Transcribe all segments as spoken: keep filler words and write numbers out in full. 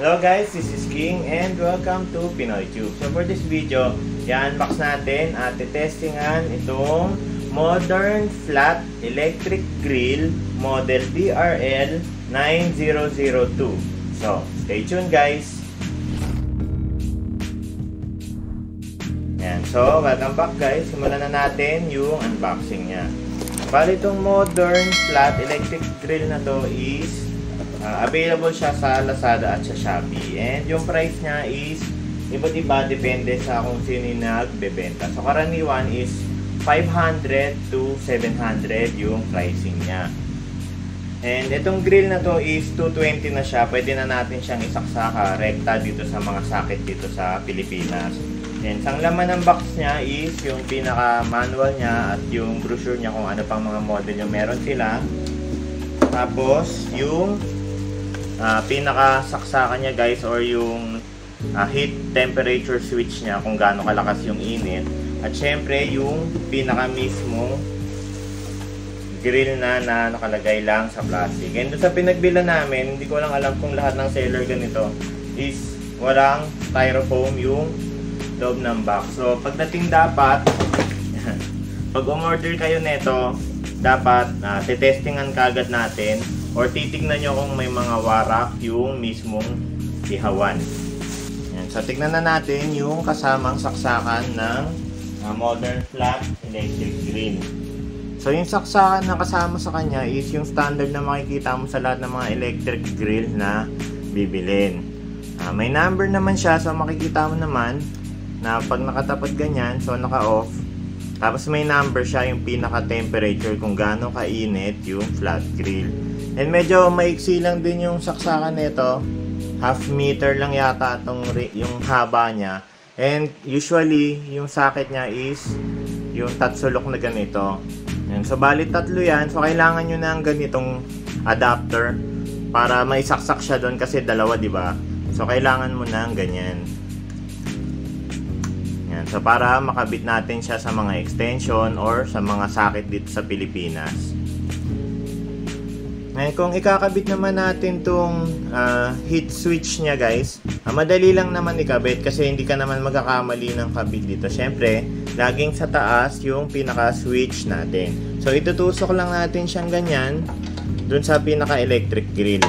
Hello guys, this is King and welcome to Pinoy Tube. So for this video, i-unbox natin at i-testingan itong Modern Flat Electric Grill Model D R L nine zero zero two. So stay tuned guys. Ayan, so welcome back guys. Simulan na natin yung unboxing niya. Bali itong Modern Flat Electric Grill na to is Uh, available siya sa Lazada at sa Shopee, and yung price niya is iba't iba depende sa kung sino yung nagbebenta. So karaniwan is five hundred to seven hundred yung pricing niya. And itong grill na to is two twenty na siya. Pwede na natin siyang isaksaka rekta dito sa mga sakit dito sa Pilipinas. And ang laman ng box niya is yung pinaka manual niya at yung brochure niya kung ano pang mga model yung meron sila. Tapos yung Uh, pinaka-saksakan niya guys, or yung uh, heat temperature switch niya kung gaano kalakas yung init, at syempre yung pinaka mismo grill na, na nakalagay lang sa plastic. And doon sa pinagbila namin, hindi ko lang alam kung lahat ng seller ganito is walang styrofoam yung loob ng box. So pagdating dapat pag umorder kayo nito, dapat uh, titestingan kagad natin or titignan nyo kung may mga warak yung mismong ihawan. Ayan. So tignan na natin yung kasamang saksakan ng uh, Modern Flat Electric Grill. So yung saksakan na kasama sa kanya is yung standard na makikita mo sa lahat ng mga electric grill na bibilin. Uh, may number naman siya, so makikita mo naman na pag nakatapat ganyan, so naka-off. Tapos may number siya, yung pinaka-temperature kung gaano kainit yung flat grill. And medyo maiksi lang din yung saksakan nito. Half meter lang yata tong yung haba niya. And usually, yung socket niya is yung tatsulok na ganito. And so, bali tatlo yan. So, kailangan nyo na ang ganitong adapter para maisaksak siya doon kasi dalawa, di ba? So, kailangan mo na ang ganyan. Yan. So, para makabit natin siya sa mga extension or sa mga socket dito sa Pilipinas. Ngayon, kung ikakabit naman natin tong uh, heat switch niya guys, ah, madali lang naman ikabit kasi hindi ka naman magkakamali ng kabit dito. Syempre, laging sa taas yung pinaka-switch natin. So, itutusok lang natin siyang ganyan dun sa pinaka-electric grill.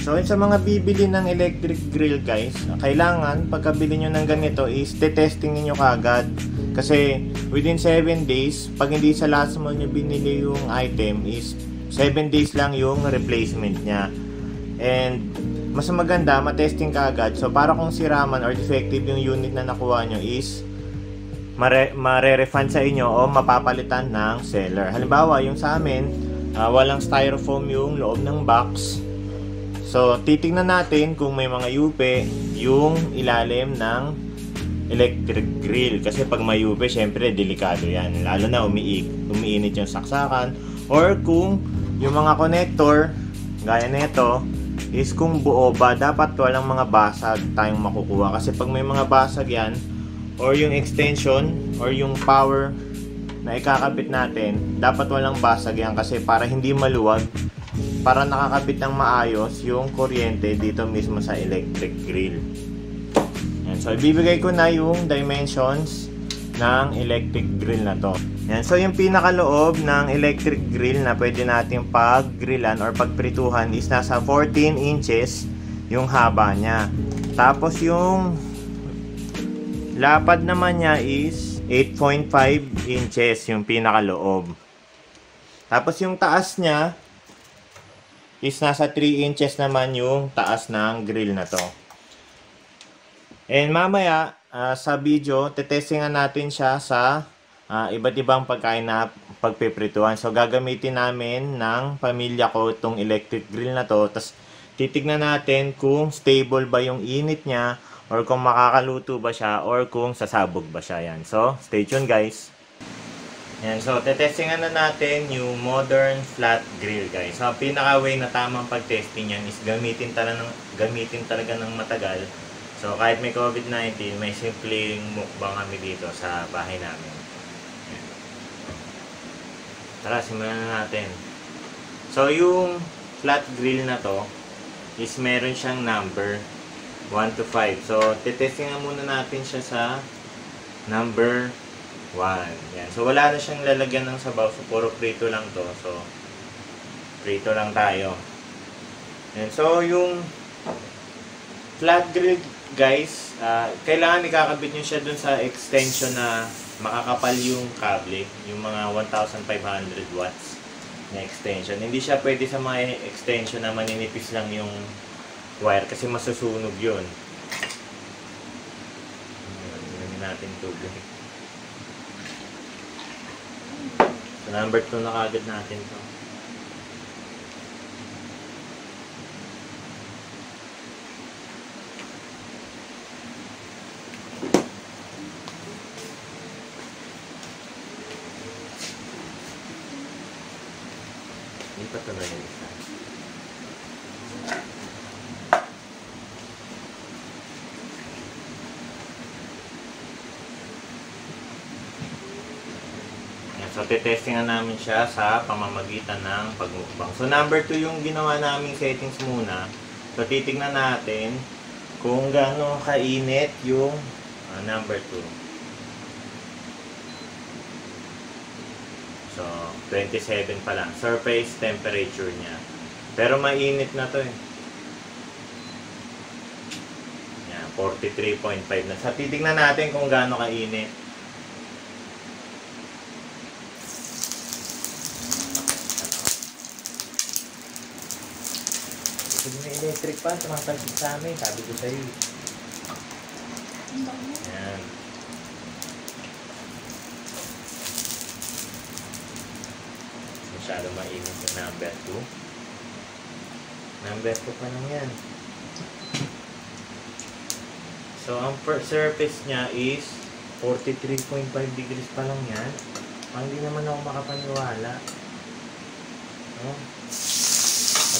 So, sa mga bibili ng electric grill guys, kailangan pagkabili nyo ng ganito is te-testing nyo kagad. Kasi within seven days, pag hindi sa last month nyo binili yung item is seven days lang yung replacement niya. And mas maganda matesting ka agad. So para kung siraman or defective yung unit na nakuha nyo is mare mare-refund sa inyo o mapapalitan ng seller. Halimbawa yung sa amin, uh, walang styrofoam yung loob ng box. So titingnan natin kung may mga yupe yung ilalim ng electric grill. Kasi pag may yupe, syempre delikado yan. Lalo na umiinit yung saksakan. Or kung yung mga connector, gaya nito, is kung buo ba, dapat walang mga basag tayong makukuha. Kasi pag may mga basag yan, or yung extension, or yung power na ikakabit natin, dapat walang basag yan kasi para hindi maluwag, para nakakabit ng maayos yung kuryente dito mismo sa electric grill. Yan. So, ibibigay ko na yung dimensions ng electric grill na to. Yan. So, yung pinakaloob ng electric grill na pwede natin pag-grillan or pagprituhan is nasa fourteen inches yung haba niya. Tapos, yung lapad naman niya is eight point five inches yung pinakaloob. Tapos, yung taas niya is nasa three inches naman yung taas ng grill na to. And mamaya, uh, sa video, tetestingan natin siya sa Uh, iba't ibang pagkain na pagpiprituhan. So, gagamitin namin ng pamilya ko itong electric grill na to. Tapos, titignan natin kung stable ba yung init niya or kung makakaluto ba siya or kung sasabog ba siya. Yan. So, stay tuned guys. Yan. So, tetestingan na natin yung Modern Flat Grill guys. So, pinaka-way na tamang pag-testing yan is gamitin talaga, ng, gamitin talaga ng matagal. So, kahit may COVID nineteen, may simpleng mukbang kami dito sa bahay namin. Tara, simulan na natin. So, yung flat grill na to, is meron siyang number one to five. So, titesting na muna natin siya sa number one. Yan. So, wala na siyang lalagyan ng sabaw. So, puro prito lang to. So, prito lang tayo. Yan. So, yung flat grill, guys, uh, kailangan ikakabit nyo siya dun sa extension na makakapal yung kable. Yung mga one thousand five hundred watts na extension. Hindi siya pwede sa mga extension na maninipis lang yung wire kasi masusunog yun. Tingnan natin tubig. So, number two na kagad natin to. Hindi pa ito na yun isa. So, te-testing na namin siya sa pamamagitan ng pagmukbang. So, number two yung ginawa naming settings muna. So, titignan natin kung gaano kainit yung uh, number two. So, twenty-seven pa lang. Surface temperature niya. Pero mainit na to eh. Yan, forty-three point five na. So, titignan natin kung gaano kainit. Electric pa, tumatalsik sa amin. Sabi ko sa'yo. Ayan. Masyado mainit yung number two. Number two pa lang yan. So, ang first surface niya is forty-three point five degrees pa lang yan. Pag hindi naman ako makapaniwala. Oh.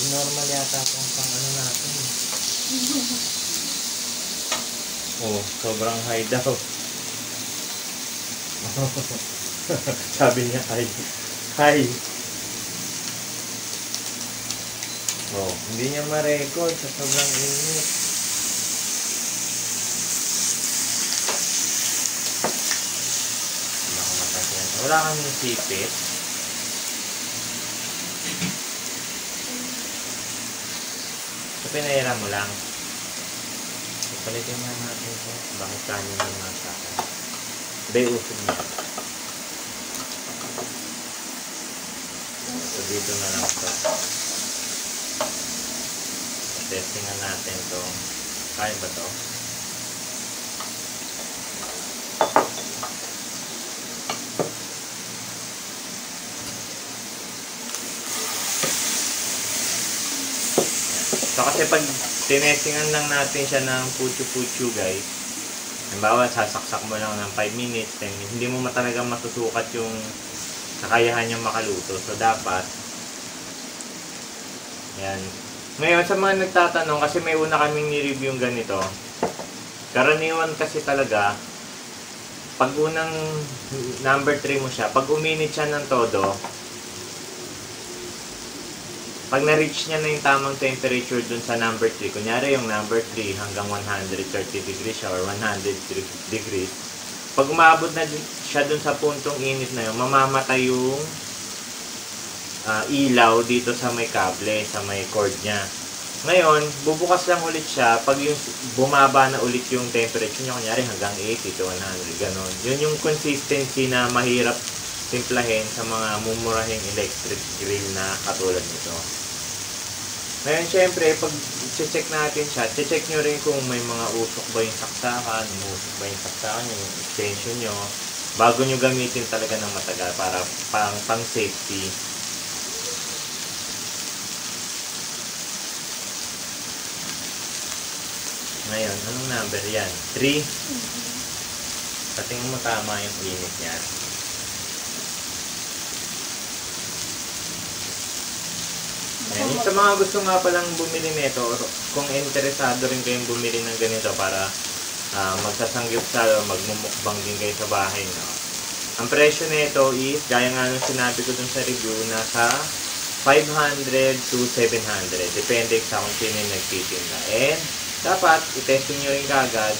Normal yata po ang pang ano natin. Oh, sobrang high daw. Sabi niya high. High. Oh, hindi niya ma-record sa sobrang init. Wala kang sipit. Pinahira mo lang. Palitin na natin ito. Bakit kanin na naman sa akin? Day usog na. So, dito na lang ito. Testing na natin ito. Kaya ba ito? So, kasi pag tinestingan lang natin siya ng putyo-putyo, guys, halimbawa, sasaksak mo lang ng five minutes, ten minutes, hindi mo talaga masusukat yung kakayahan niyang makaluto. So, dapat, yan. Ngayon, sa mga nagtatanong, kasi may una kaming ni-review yung ganito, karaniwan kasi talaga, pag unang number three mo siya, pag uminit siya ng todo, pag na-reach niya na yung tamang temperature dun sa number three, kunyari yung number three hanggang one hundred thirty degrees siya or one hundred degrees, pag umabot na siya dun sa puntong init na yun, mamamatay yung uh, ilaw dito sa may kable, sa may cord niya. Ngayon, bubukas lang ulit siya pag yung bumaba na ulit yung temperature niya, kunyari hanggang eighty to one hundred, ganun. Yun yung consistency na mahirap simplahin sa mga mumurahing electric grill na katulad nito. Ngayon, syempre, pag check natin siya, check nyo rin kung may mga usok ba yung saksakan, usok ba yung saksakan, yung extension nyo, bago nyo gamitin talaga ng matagal para pang, pang safety. Ngayon, anong number yan? three. Patingin mo tama yung init yan. Ayan, sa mga gusto nga palang bumili nito, kung interesado rin kayong bumili ng ganito para uh, magsasanggyeopsal o magmumukbang din kayo sa bahay, no? Ang presyo nito is, gaya nga nung sinabi ko dun sa review, nasa five hundred to seven hundred. Depende sa kung sino yung nagtitinda. And dapat i-testing nyo rin kagad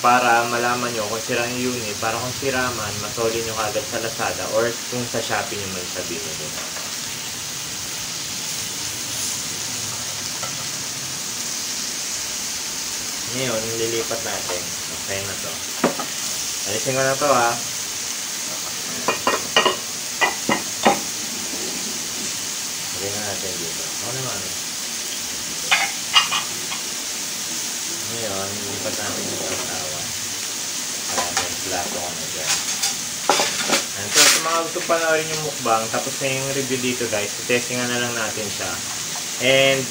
para malaman nyo kung sira yung unit. Para kung sira man, masoli nyo kagad sa Lazada or kung sa Shopee nyo man sabihin nyo. Ngayon, lilipat natin. Okay na to. Alisin ko na to ha. Lagyan na natin dito. Ako naman. Ngayon, lilipat natin yung pagkawan. Para may plato ko na dyan. And so, sa mga gusto panoorin yung mukbang, tapos na yung review dito guys. Testingan na lang natin siya. And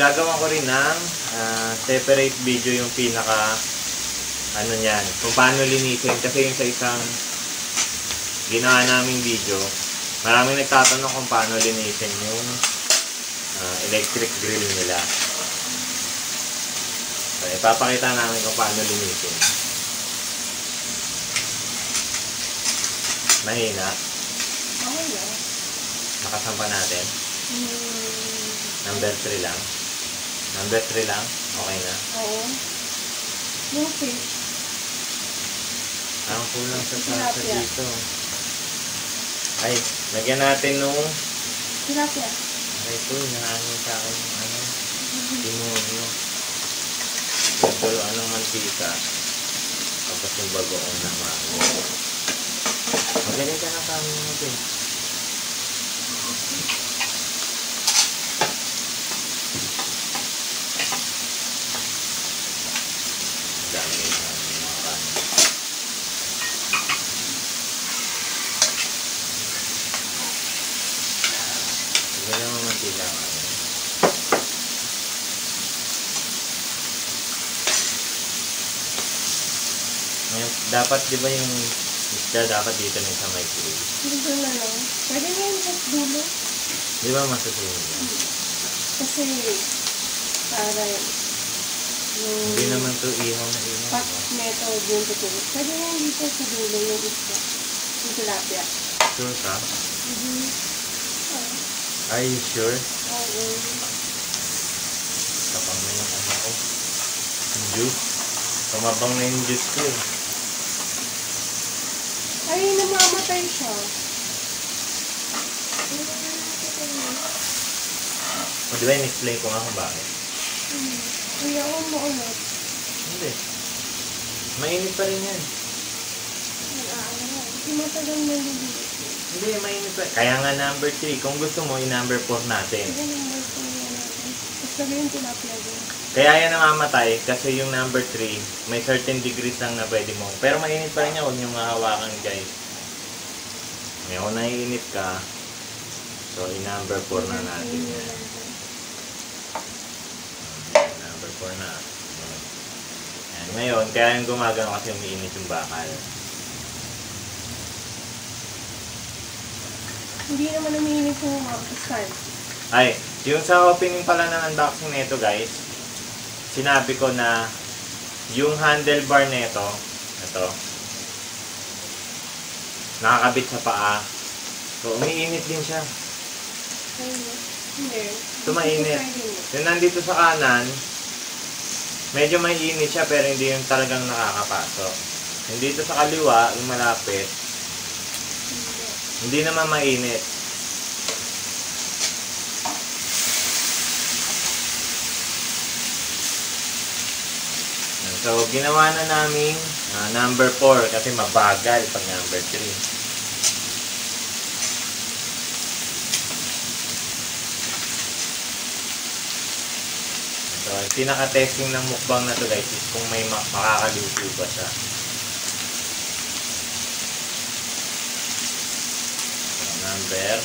gagawa ko rin ng uh, separate video yung pinaka ano niyan, kung paano linisin, kasi yung sa isang ginawa naming video maraming nagtatanong kung paano linisin yung uh, electric grill nila, so ipapakita namin kung paano linisin. Mahina? Okay lang. Nakasampa natin? number three lang? number three lang? Okay na? Oo. Yung fish. Ang kulang sa salsa dito. Ay, lagyan natin nung Tilapia. Ay po, nangangin sa akin yung ano, demonyo. Nagtuluan ng mantika. Tapos yung bagoong naman. Magaling ka na kami natin. Dapat di ba yung isda dapat dito na sa may grill? Dito na lang. Pwede na yung mas dulo. Di ba masusunod yan? Kasi para yung hindi naman ito ihaw na ihaw. Pack method yung tutulog. Pwede na yung dito sa dulo yung isda. Yung tilapia. Sure ka? Mm-hmm. Are you sure? Oo. Kapag may yung ano ko. Juice. Tumabang na yung juice ko eh. Ay, namamatay siya. O diba, in-explain ko nga kung bakit? Hmm. Kaya ako mo ulit. Hindi. Mainit pa rin yan. Hindi matagang maliliit. Hindi, mainit pa. Kaya nga number three. Kung gusto mo, i-number four natin. Kaya number four na natin. Gusto ko yung tilapia din. Kaya yan namamatay kasi yung number three may certain degrees lang na pwede mo. Pero mainit pa rin niya, huwag niyong hahawakan guys. May kung naiinit ka, so i-number four na natin yan. Number four na. Ayan. Ngayon, kaya yung gumagano kasi umiinit yung bakal. Hindi naman umiinit yung bakal. Ay, yung sa opening pala ng unboxing nito guys, sinabi ko na yung handlebar nito, ito, nakakabit sa paa. So, umiinit din siya. So, mainit. Yung nandito sa kanan, medyo mainit siya pero hindi yung talagang nakakapasok. Yung dito sa kaliwa, yung malapit, hindi naman mainit. So, ginawa na namin uh, number four kasi mabagal pag number three. So, yung pinaka-testing ng mukbang na to guys is kung may makakaluto ba siya. So, number.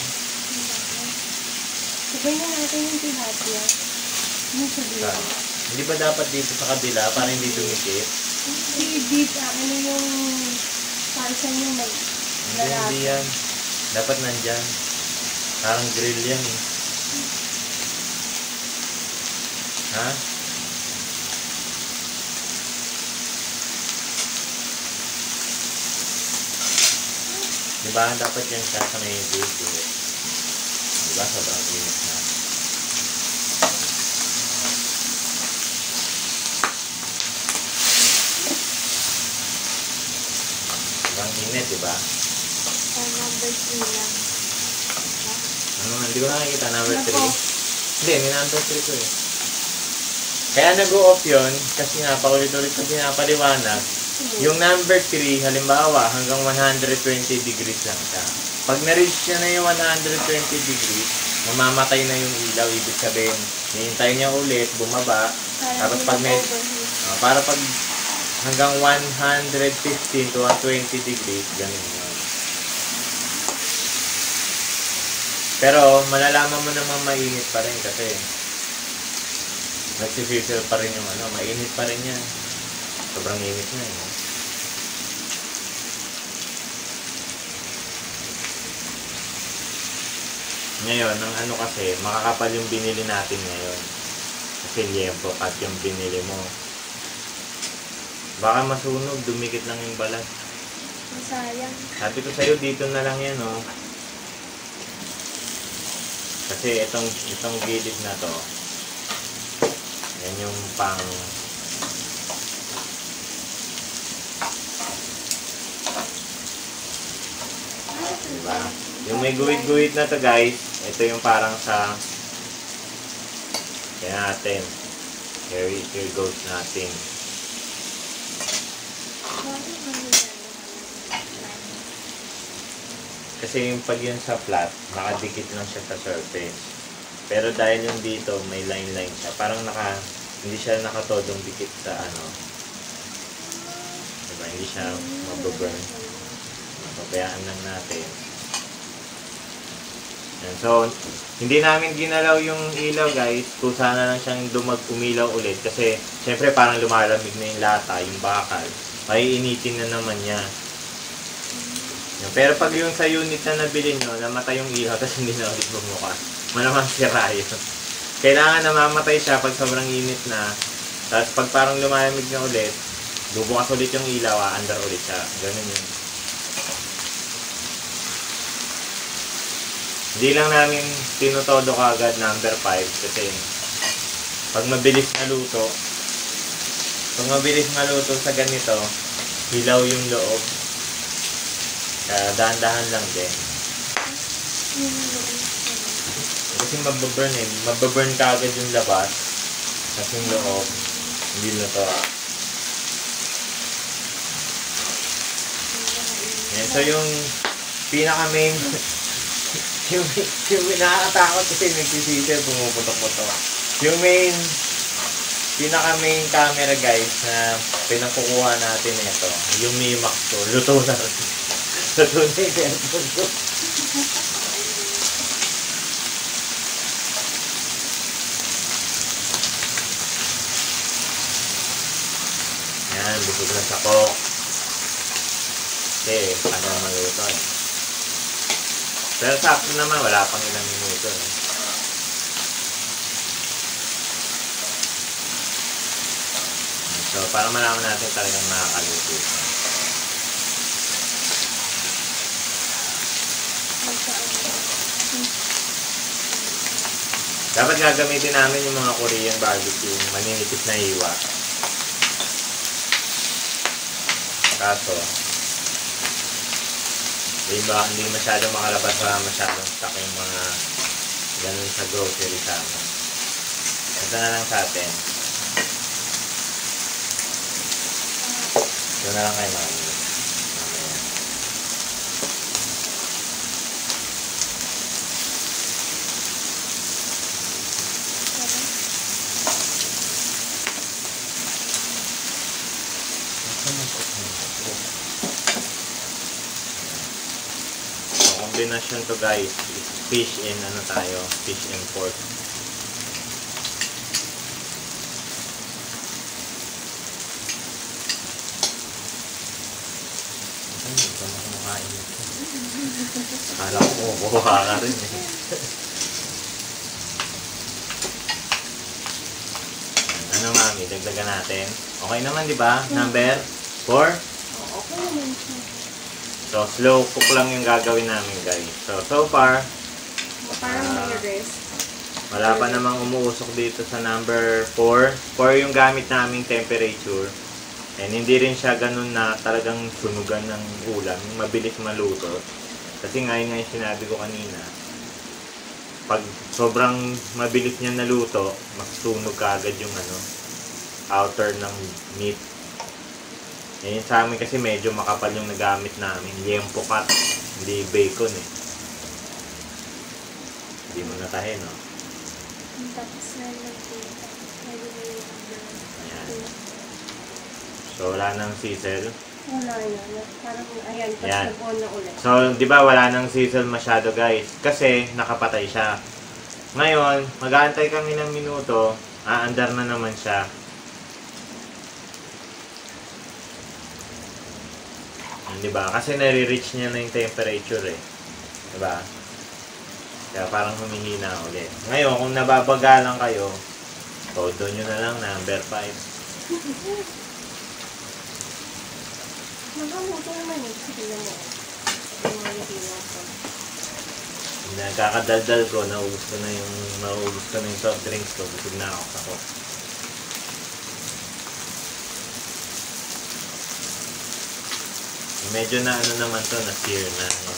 Sabay na natin yung tilapia. Ano sa dito? Hindi ba dapat dito sa kabila para hindi dumikit? Hindi dito. Ano yung salsa yung maglalaki? Hindi yan. Dapat nandyan. Parang grill yan eh. Ha? Diba? Dapat yan siya sa may dito. Diba? Sobrang init na. Sobrang init, diba? Ang number three lang. Ano, hindi ko nakikita number three. Hindi, may number three ko eh. Kaya nag-o-off yun, kasi nga, paulit-ulit na pinapaliwanag. Yung number three, halimbawa, hanggang one hundred twenty degrees lang siya. Pag na-reach niya na yung one hundred twenty degrees, mamamatay na yung ilaw. Ibig sabihin, hinihintay niya ulit, bumaba. Tapos pag may, uh, para pag hanggang one fifteen to one twenty degrees, ganun yun. Pero, malalaman mo naman mainit pa rin kasi nagsifilter pa rin yung ano, mainit pa rin yan. Sobrang init na yun. Ngayon, ang ano kasi, makakapal yung binili natin ngayon. Kasi liempo at yung binili mo. Baka masunog, dumikit lang yung balat. Masayang. Sabi ko sa'yo, dito na lang yan, oh. Kasi itong, itong gilid na to, yan yung pang diba? Yung may guwit-guwit na to guys, ito yung parang sa yan natin. Here, here goes natin. Kasi yung pag yun sa flat, nakadikit lang siya sa surface. Pero dahil yung dito, may line-line siya. Parang naka, hindi siya nakatodong dikit sa ano. Diba? Hindi siya mag-burn. Pabayaan lang natin. Yan. So, hindi namin ginalaw yung ilaw guys. Kung sana lang siyang dumag-umilaw ulit. Kasi, syempre parang lumalamig na yung lata, yung bakal. Maiinitin na naman niya. Yan. Pero pag yung sa unit na nabili nyo, namatay yung ilaw, tapos hindi na ulit bumukas. Malamang sira yun. Kailangan namamatay siya pag sobrang init na. Tapos pag parang lumalamig na ulit, bubukas ulit yung ilaw, under ulit siya. Ganun yun. Hindi lang namin tinutodo kaagad number five. Kasi pag mabilis na luto, pag mabilis maluto sa ganito, hilaw yung loob. Kaya dahan-dahan lang din. Kasi mababurn eh. Mababurn ka agad yung labas. Kasi yung loob, hindi na to. Ayan, so yung pinaka-main, yung, yung nakakatakot kasi nagsisisir, pumuputok-putok. Yung main, pinaka-main camera guys na pinakukuha natin ito, yung Mimax to, luto na rin. Luto na rin. Ayan, busog na sa ko. Okay, ano maluto eh. Pero sakto naman, wala pang ilang minuto eh. So, para malaman natin talagang makakaluto. Dapat gagamitin namin yung mga Korean barbecue, maninitip na iwa. Kaso, diba, hindi masyadong makalabas, wala masyadong stock yung mga ganun sa grocery sama. Ito na lang sa atin. Ito na lang kayo mga mga. Combination to guys, fish and ano tayo, fish and pork. Ay, hindi ko makakain ito. Alam ko, kukuha ka rin eh. Ano mami, dagdagan natin. Okay naman di ba? Number four? So, slow cook lang yung gagawin namin guys. So, so far, parang may rest. Wala pa namang umuusok dito sa number four. four yung gamit naming temperature. And hindi rin siya ganun na talagang sunugan ng ulam, mabilis maluto. Kasi ngayon nga yung sinabi ko kanina, pag sobrang mabilis niya naluto, magsunog ka agad yung ano, outer ng meat. Yan sa amin kasi medyo makapal yung nagamit namin. Liempo cut, hindi bacon eh. Hindi mo natahin, no? Tapos na nagkita. So, wala nang sizzle. Wala na. Parang, ayan, tapos nag-on na ulit. So, di ba wala nang sizzle masyado, guys? Kasi, nakapatay siya. Ngayon, mag-aantay kami ng minuto. Aandar na naman siya. Di ba? Kasi nare-reach niya na yung temperature, eh. Di ba? Kaya parang humihina ulit. Ngayon, kung nababaga lang kayo, todo nyo na lang number five. Nagamuto naman eh. Sige mo. Nagkakadaldal ko. Nauubos ko na yung nauubos ko na yung soft drinks ko. Busog na ako ako. Medyo na ano naman to. Na-sear na. No?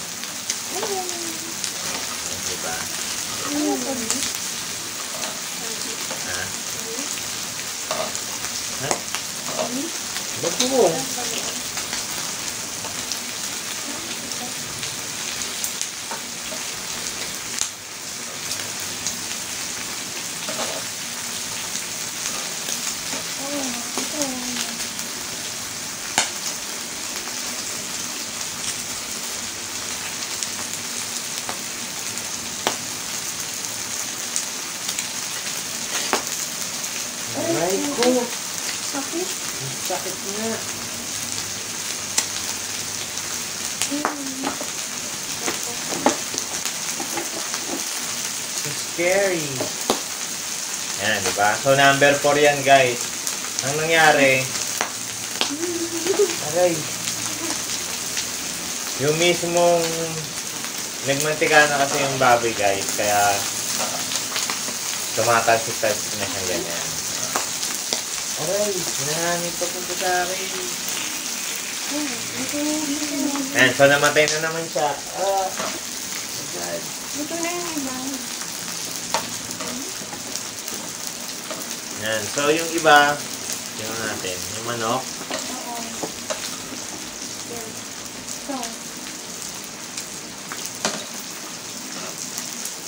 Diba? Ha? Ha? Ba't mo? Sakit? Sakit nga. It's scary. Ayan, diba? So, number four yan, guys. Ang nangyari, aray, yung mismong nagmantika na kasi yung baboy, guys. Kaya, tumatalsik-talsik na siyang ganyan. Aray, maraming papunta sa akin. Ayan, so namatay na naman siya. Ah, my God. Ito na yung iba. Ayan, so yung iba, tingnan natin. Yung manok. Oo.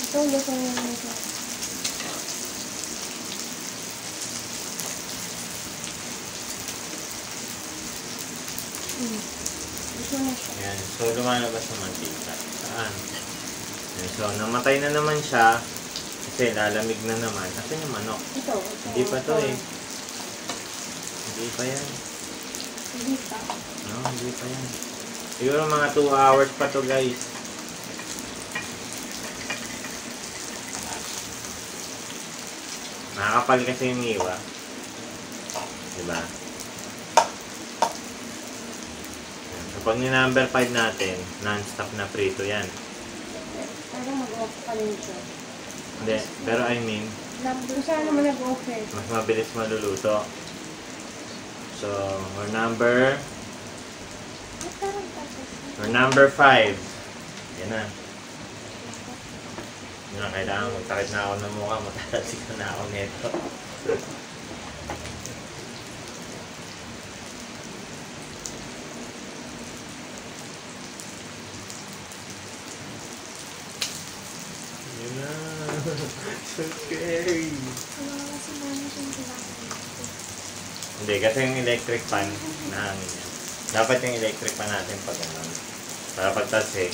Ito. Ito, ito yung manok. Ayan, so lumalabas naman dito. Saan? Ayan, so namatay na naman siya. Kasi lalamig na naman. Kasi yung manok. Ito, ito. Hindi pa ito eh. Hindi pa yan. Hindi pa. No, hindi pa yan. Siguro mga two hours pa to, guys. Nakakapal kasi yung iwa. Diba? Pag ni number five natin, non-stop na prito yan. Parang mag-off pa rin siya. Hindi, pero I mean, saan naman nag-off eh? Mas mabilis maluluto. So, our number, our number five. Yan na. Yan na, kailangan magtakit na ako ng mukha, matalasik na ako nito. So scary. Hindi, kasi yung electric fan, nahangin yan. Dapat yung electric fan natin pag ano. Para pag tase,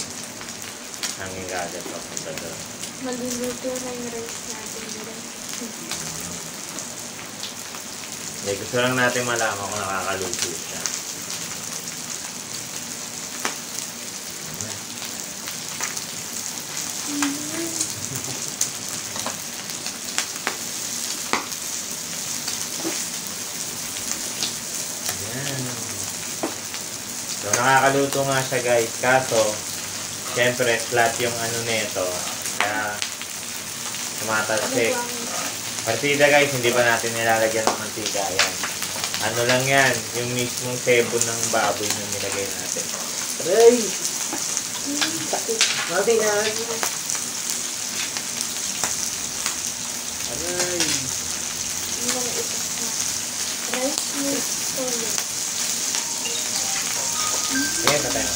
hangin ka agad pa. Maluluto na yung rice natin. Hindi, gusto lang natin malaman kung nakakaluto siya. Nakakaluto nga siya, guys, kaso syempre flat yung ano nito. Kaya kamatas shake. Partida guys, hindi pa natin nilalagyan ng mantika. Ayan. Ano lang yan, yung mismong sebon ng baboy na nilagay natin. Aray! Sakit! Mabing na! Aray! Ayan na tayo.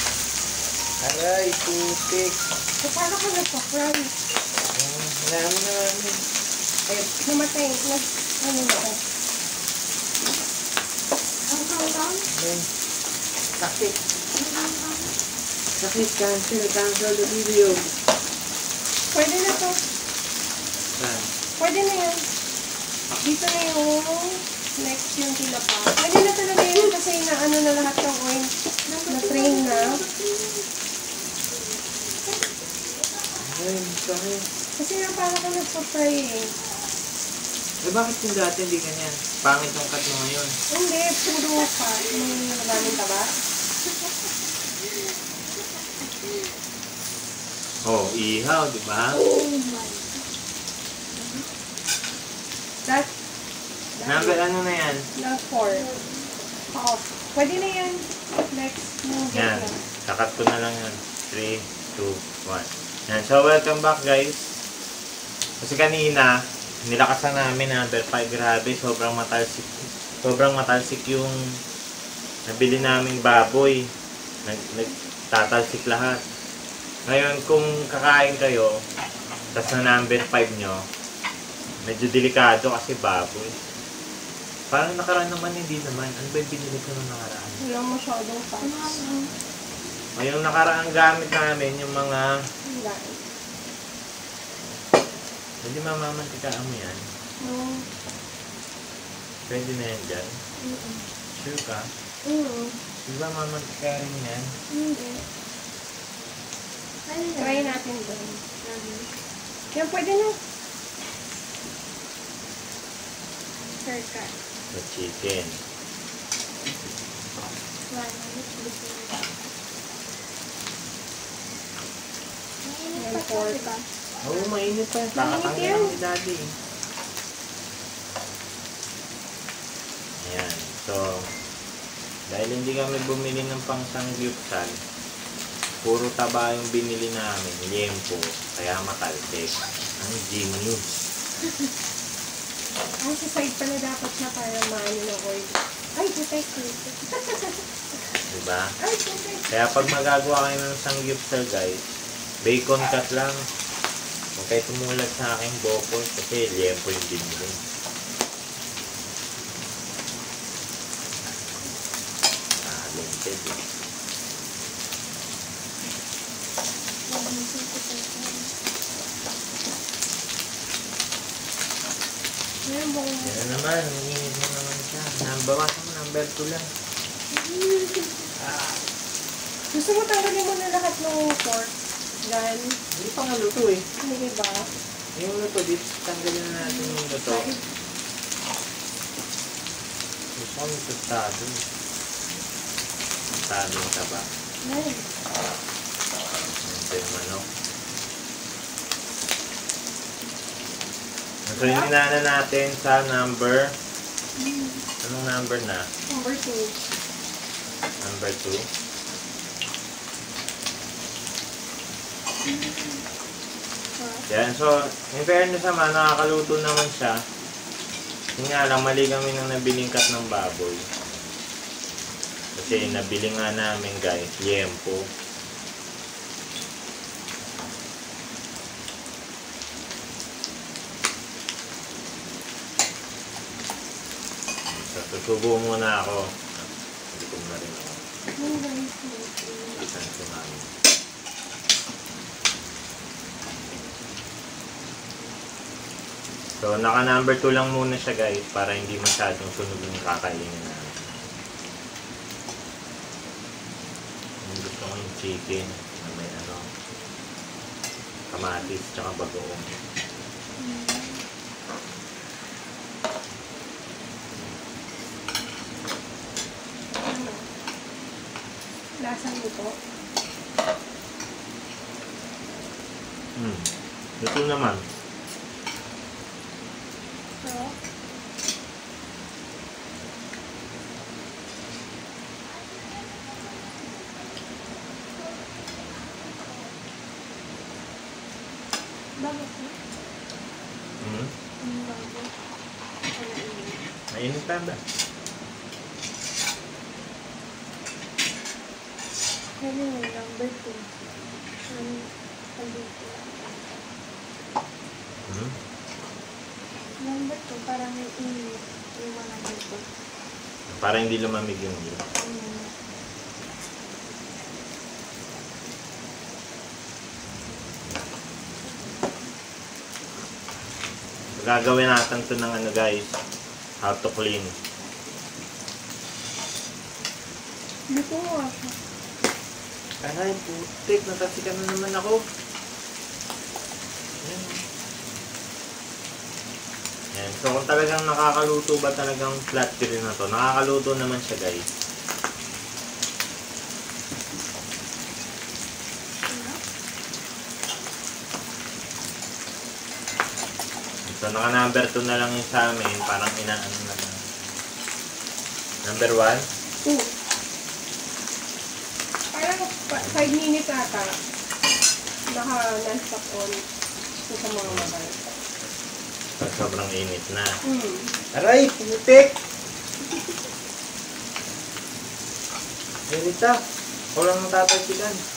Aray! Putik! Paano ko nagpa-fry? Alam mo naman. Ay, namatay. Ano na ako? Sakit. Sakit, cancel, cancel the video. Pwede na to. Pwede na yan. Dito na yung next yung tilapia. Pwede na talaga yun kasi naano na lahat ng oil. Na-train na. Ay, sorry. Kasi nga parang ka nagpa-fry eh. Eh, bakit yung dati hindi ganyan? Pangit yung cut mo ngayon. Hindi, puro pa. May maraming taba. Oh, ihaw, di ba? Oh my God. Number ano na yan? number four. Off. Pwede na yan. Next movie yan. Na. Sakat ko na lang yun. three, two, one. Yan. So, welcome back guys. Kasi kanina, nilakasan namin number five. Grabe, sobrang matalsik. Sobrang matalsik yung nabili naming baboy. Nag, nagtatalsik lahat. Ngayon, kung kakain kayo, tas na number five nyo, medyo delikado kasi baboy. Parang nakaraan naman, hindi naman. Ano ba yung binili ko nung nakaraan? Wala masyadong fats. Ngayon, nakaraang gamit namin yung mga... Hindi mamamantikaan mo yan? Oo. No. Pwede na yan dyan? Mm -mm. Sure ka? Mm -mm. Di ba mamantika rin yan? Hindi. Mm -mm. Try natin doon. Mm -hmm. Yan, pwede na. Sure ka. The chicken. Wala na yung chicken. Yan, pork. Oo, oh, mainit pa. Nakatanggal lang ni Daddy. Ayan. So, dahil hindi kami bumili ng pang Samgyeopsal, puro taba yung binili namin. Liempo. Kaya matalsik. Ang genius. Ang ah, sa side pala dapat siya para maano na oil. Ay, detective. Diba? Ay, detective. Kaya pag magagawa kayo ng Samgyeopsal guys, bacon cut lang. Huwag kayo tumulag sa aking boko kasi liempo yung binili. Ah, limited. Yan naman, nanginit mo naman siya. Bawasan mo, number two lang. Ah. Gusto mo tanggalin mo na lahat ng pork? Gan. Hindi pa nga luto eh. Hindi ba? Yung luto, dito tanggalin na natin yung luto. Gusto ko yung tostado. Tostado yung taba. Ay. Ito yung manok. So yung inana natin sa number... Anong number na? number two. number two. Yan, so, in fairness naman, nakakaluto naman siya. Yun nga lang, mali kami nang nabiling cut ng baboy. Kasi nabili nga namin guys, liempo. So, tutubo muna ako. Hindi ko na rin ako. Isan ko namin. So, naka number two lang muna siya guys para hindi masyadong sunog yung kakainin namin. Gusto ko yung chicken na may ano, kamatis tsaka bagoong. Lasang luto? Hmm, luto naman. Bagus sih. Hmm. Hmm, bagus. Nah, ini tanda. Ini yang betul. Ini hmm. Yang betul parang ini gimana gitu. Parang hindi lumamig yung ulo. Hmm. Gagawin natin ito ng ano guys, how to clean. Dito ko ako. Aray, putik. Natasikan na naman ako. Ayan. Ayan. So kung talagang nakakaluto ba talagang flat grill na to, nakakaluto naman siya guys. So, naka number two na lang yung sa amin. Parang inaan na lang. Number one? Two. Parang five minutes ata. Naka non-stop on. So, sa mga mabay. So, sobrang init na. Mm. Aray! Putik! Ganita. Walang natatansikan.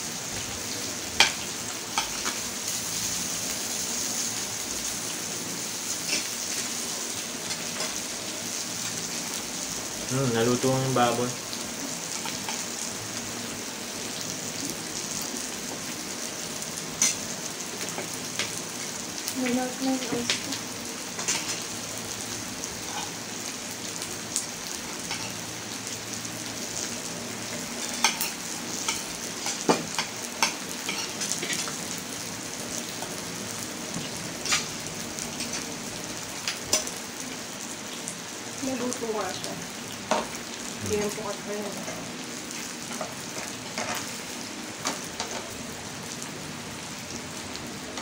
Hmm, naluto ang baboy. Naluto ang oyster. Naluto nga siya. Liempo at kayo.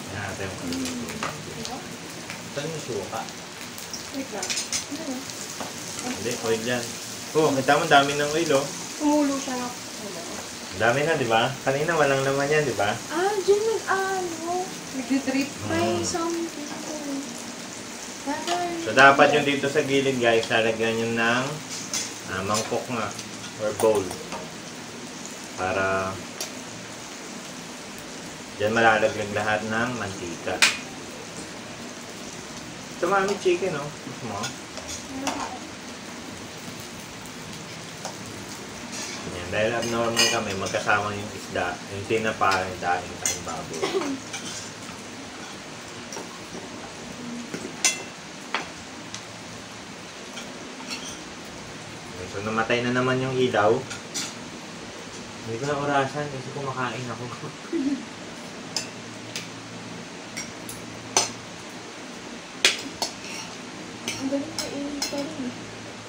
Yan natin yung kaluto. Saan yung suka? Wait lang. Hindi, oil yan. Oo, kita mo dami ng oil oh. Tumulo siya na. Dami na, di ba? Kanina walang naman yan, di ba? Ah, dyan nag-ano. Nag-drip pa yung something. So dapat yung dito sa gilid guys, nalagyan yun ng Ah, mangkok nga or bowl para diyan malalaglag lahat ng mantika. Ito mami chicken oh. Gusto mo? Yan, dahil abnormal kami magkasama yung isda, yung tinapa, yung daing tayong baboy. So, namatay na naman yung ilaw. Hindi ko na orasan kasi kumakain ako. Ang galing na inis pa rin.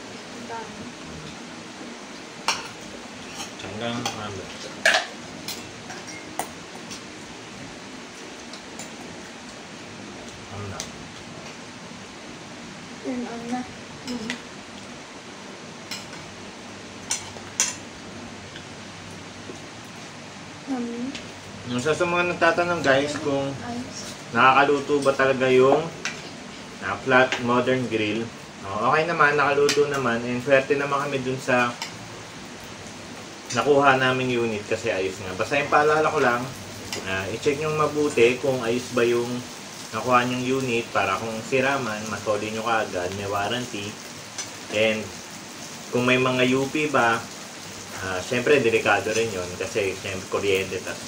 Ang dami. Hanggang ano. Ano na? Ano na? Mm-hmm. Yung sa mga nagtatanong guys kung nakakaluto ba talaga yung uh, flat modern grill, oh, okay naman, nakaluto naman, and swerte naman kami dun sa nakuha naming unit kasi ayos nga. Basta yung paalala ko lang, uh, i-check nyo mabuti kung ayos ba yung nakuha nyong unit para kung siraman, masoli nyo kaagad, may warranty. And kung may mga U P ba, Uh, siyempre, delikado rin yun kasi siyempre kuryente tas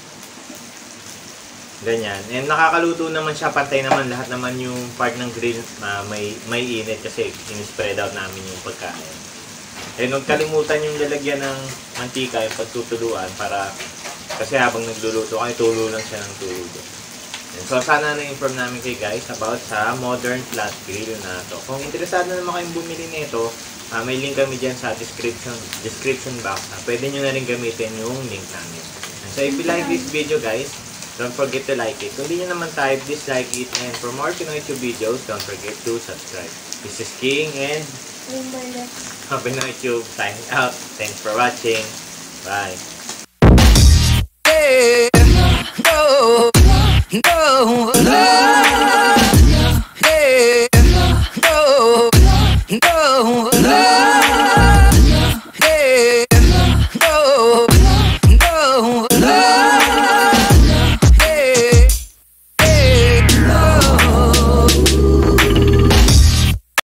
ganyan. And nakakaluto naman siya, pantay naman lahat naman yung part ng grill na uh, may, may init kasi in-spread out namin yung pagkain. And huwag kalimutan yung lalagyan ng mantika yung pagtutuluan para kasi habang nagluluto kayo, tulo lang siya ng tulo. And so, sana na-inform namin kayo guys about sa modern flat grill na to. Kung interesado naman kayong bumili nito, Uh, may link kami dyan sa description description box. Uh, pwede nyo na rin gamitin yung link namin. So if you like this video guys, don't forget to like it. Kung di nyo naman type, dislike it. And for more Pinoy Tube videos, don't forget to subscribe. This is King and Pinoy Tube signing out. Thanks for watching. Bye. Go, go.